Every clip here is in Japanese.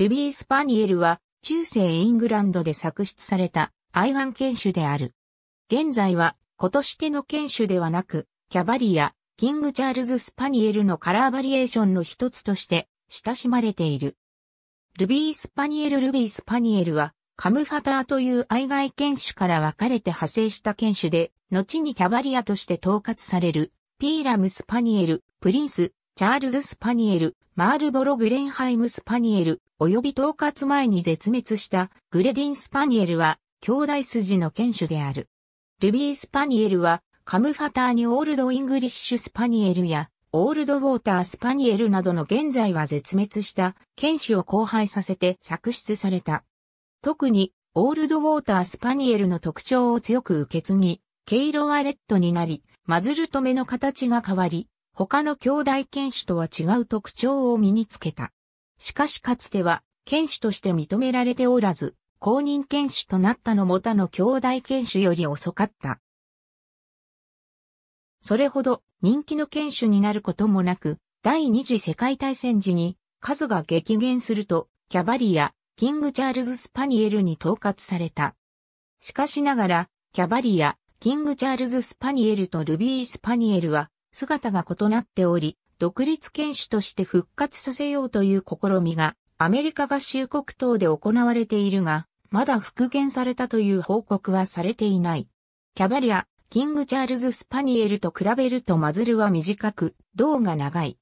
ルビー・スパニエルは中世イングランドで作出された愛玩犬種である。現在は子としての犬種ではなく、キャバリア、キングチャールズ・スパニエルのカラーバリエーションの一つとして親しまれている。ルビー・スパニエルはカムファターという愛玩犬種から分かれて派生した犬種で、後にキャバリアとして統括される、ピーラム・スパニエル、プリンス、チャールズ・スパニエル、マールボロ・ブレンハイム・スパニエル、及び統括前に絶滅したグレディン・スパニエルは、兄弟筋の犬種である。ルビー・スパニエルは、カムファターにオールド・イングリッシュ・スパニエルや、オールド・ウォーター・スパニエルなどの現在は絶滅した犬種を交配させて作出された。特に、オールドウォータースパニエルの特徴を強く受け継ぎ、毛色はレッドになり、マズルと目の形が変わり、他の兄弟犬種とは違う特徴を身につけた。しかしかつては、犬種として認められておらず、公認犬種となったのも他の兄弟犬種より遅かった。それほど人気の犬種になることもなく、第二次世界大戦時に数が激減すると、キャバリア、キングチャールズ・スパニエルに統括された。しかしながら、キャバリア、キングチャールズ・スパニエルとルビー・スパニエルは姿が異なっており、独立犬種として復活させようという試みがアメリカ合衆国等で行われているが、まだ復元されたという報告はされていない。キャバリア、キングチャールズ・スパニエルと比べるとマズルは短く、胴が長い。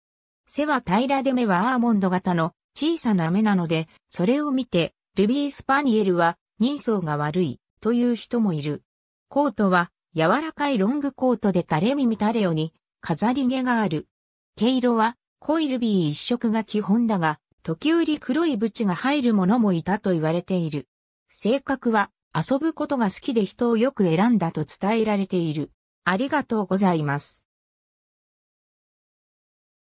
背は平らで目はアーモンド型の小さな目なので、それを見て、ルビー・スパニエルは人相が悪いという人もいる。コートは柔らかいロングコートで垂れ耳垂れ尾に飾り毛がある。毛色は濃いルビー一色が基本だが、時折黒いブチが入るものもいたと言われている。性格は遊ぶことが好きで人をよく選んだと伝えられている。ありがとうございます。